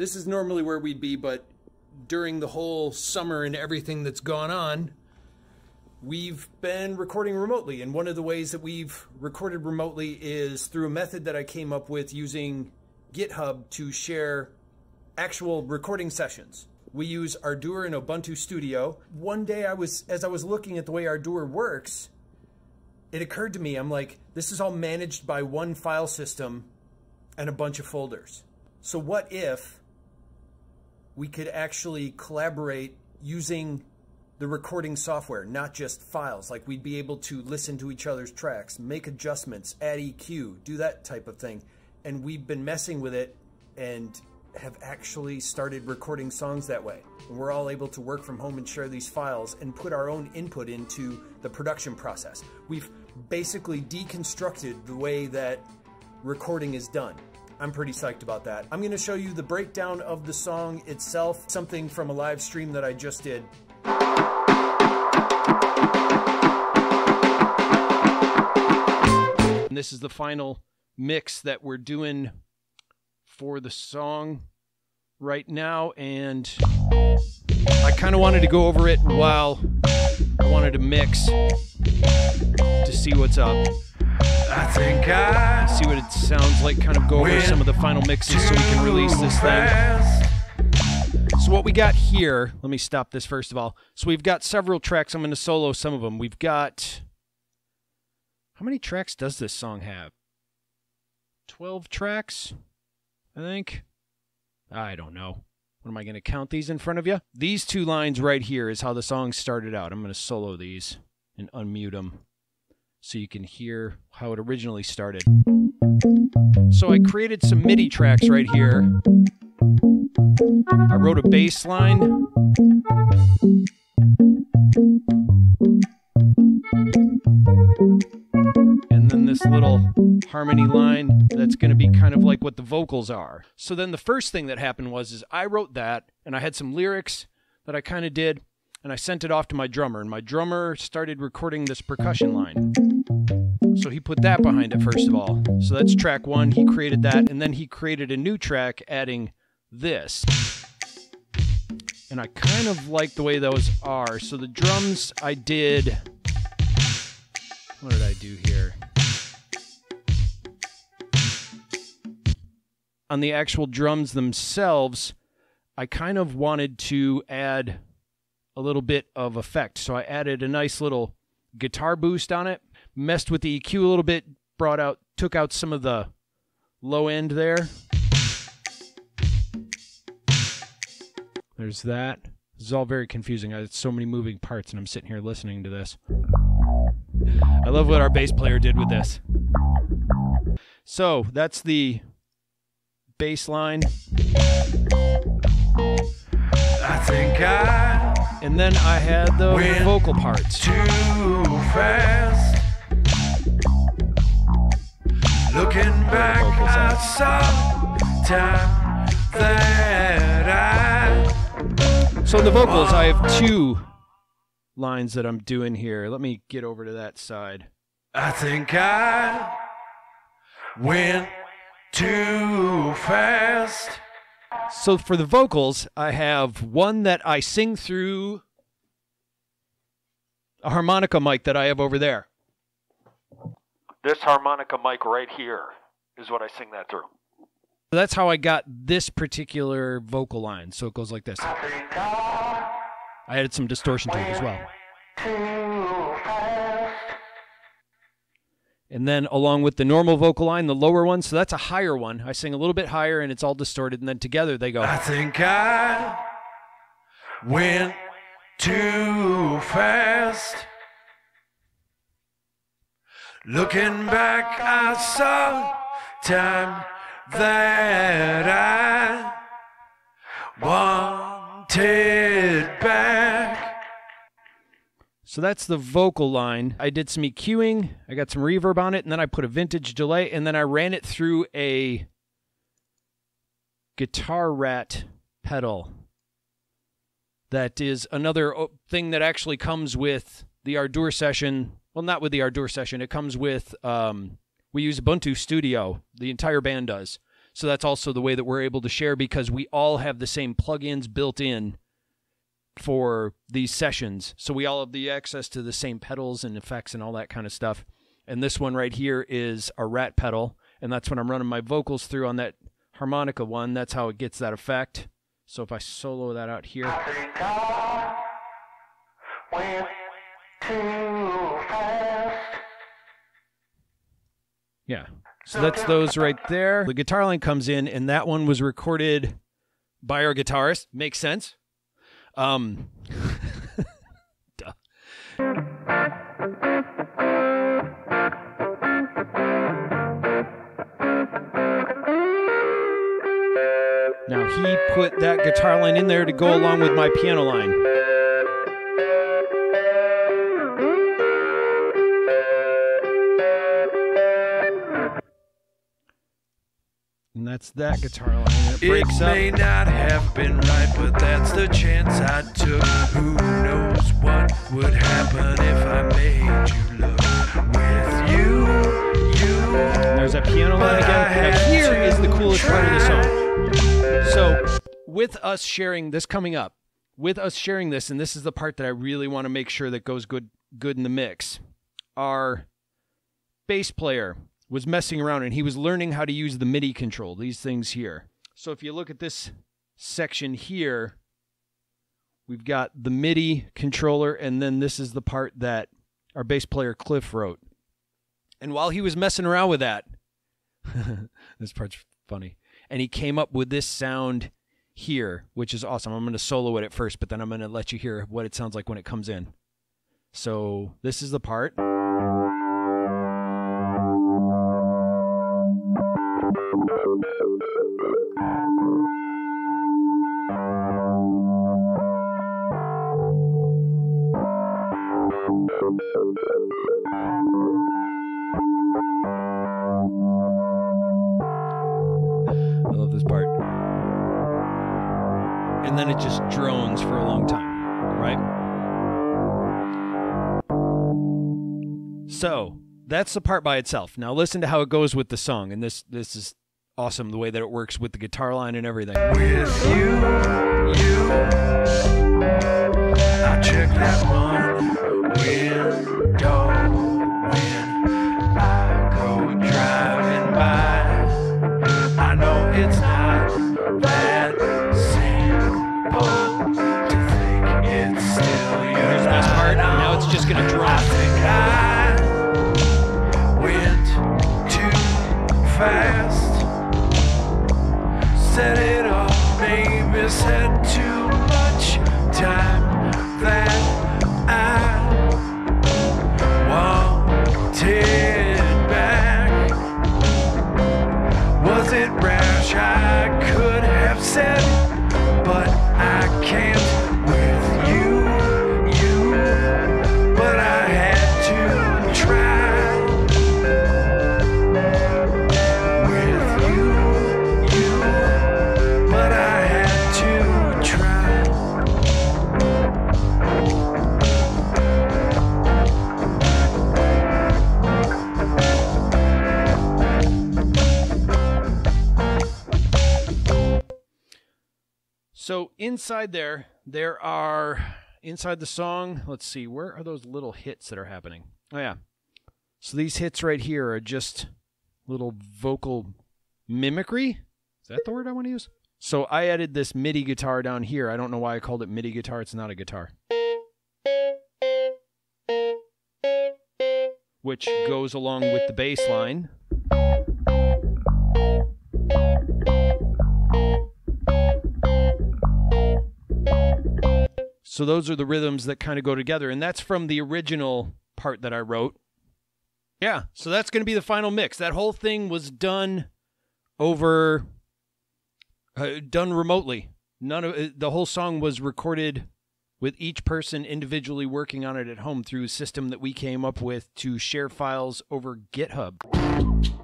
This is normally where we'd be, but during the whole summer and everything that's gone on, we've been recording remotely. And one of the ways that we've recorded remotely is through a method that I came up with using GitHub to share actual recording sessions. We use Ardour and Ubuntu Studio. One day as I was looking at the way Ardour works, it occurred to me, I'm like, this is all managed by one file system and a bunch of folders. So what if we could actually collaborate using the recording software, not just files? Like, we'd be able to listen to each other's tracks, make adjustments, add EQ, do that type of thing. And we've been messing with it and have actually started recording songs that way. And we're all able to work from home and share these files and put our own input into the production process. We've basically deconstructed the way that recording is done. I'm pretty psyched about that. I'm gonna show you the breakdown of the song itself, something from a live stream that I just did. And this is the final mix that we're doing for the song right now, and I kind of wanted to go over it while I wanted to mix to see what's up. I think I see what it sounds like, kind of go over some of the final mixes so we can release this thing. So what we got here, let me stop this first of all. So we've got several tracks. I'm going to solo some of them. We've got, how many tracks does this song have? 12 tracks, I think. I don't know. What am I going to count these in front of you? These two lines right here is how the song started out. I'm going to solo these and unmute them, so you can hear how it originally started. So I created some MIDI tracks right here. I wrote a bass line. And then this little harmony line that's going to be kind of like what the vocals are. So then the first thing that happened was is I wrote that, and I had some lyrics that I kind of did, and I sent it off to my drummer, and my drummer started recording this percussion line. So he put that behind it first of all. So that's track one, he created that, and then he created a new track adding this. And I kind of like the way those are. So the drums I did, what did I do here? On the actual drums themselves, I kind of wanted to add a little bit of effect. So I added a nice little guitar boost on it, messed with the EQ a little bit, took out some of the low end there. There's that. This is all very confusing. I had so many moving parts, and I'm sitting here listening to this. I love what our bass player did with this. So that's the bass line. And then I had the vocal parts. Too fast. Looking back, I saw time that I. So in the vocals, I have two lines that I'm doing here. Let me get over to that side. I think I went too fast. So for the vocals, I have one that I sing through a harmonica mic that I have over there. This harmonica mic right here is what I sing that through. So that's how I got this particular vocal line. So it goes like this. I added some distortion to it as well. And then along with the normal vocal line, the lower one, so that's a higher one. I sing a little bit higher and it's all distorted, and then together they go. I think I went too fast. Looking back, I saw time that I wanted back. So that's the vocal line. I did some EQing, I got some reverb on it, and then I put a vintage delay, and then I ran it through a guitar RAT pedal. That is another thing that actually comes with the Ardour session. Well, not with the Ardour session, it comes with, we use Ubuntu Studio, the entire band does. So that's also the way that we're able to share, because we all have the same plugins built in for these sessions. So we all have the access to the same pedals and effects and all that kind of stuff. And this one right here is a RAT pedal, and that's when I'm running my vocals through on that harmonica one. That's how it gets that effect. So if I solo that out here, yeah, so that's those right there. The guitar line comes in, and that one was recorded by our guitarist. Makes sense. Duh. Now he put that guitar line in there to go along with my piano line. And that's that guitar line. It breaks up. It may not have been right, but that's the chance I took. Who knows what would happen if I made you look with you? There's that piano line again. Now here is the coolest part of the song. So with us sharing this coming up, with us sharing this, and this is the part that I really want to make sure that goes good in the mix. Our bass player was messing around, and he was learning how to use the MIDI control, these things here. So if you look at this section here, we've got the MIDI controller, and then this is the part that our bass player Cliff wrote. And while he was messing around with that, this part's funny, and he came up with this sound here, which is awesome. I'm going to solo it at first, but then I'm going to let you hear what it sounds like when it comes in. So this is the part. I love this part. And then it just drones for a long time, right? So that's the part by itself. Now listen to how it goes with the song, and this is awesome, the way that it works with the guitar line and everything. With you, I check that one window when I go driving by. I know it's not that simple to think it's still yours. Here's the best part. Now it's just going to drop. I think I went too fast. Set it off, maybe said too much time that I wanted. I could have said, but I can't with you, but I had to try with you, but I had to try. So inside there are, inside the song, let's see, where are those little hits that are happening? Oh yeah. So these hits right here are just little vocal mimicry. Is that the word I want to use? So I added this MIDI guitar down here. I don't know why I called it MIDI guitar. It's not a guitar. Which goes along with the bass line. So those are the rhythms that kind of go together, and that's from the original part that I wrote. Yeah, so that's going to be the final mix. That whole thing was done over, done remotely. None of the whole song was recorded with each person individually working on it at home through a system that we came up with to share files over GitHub.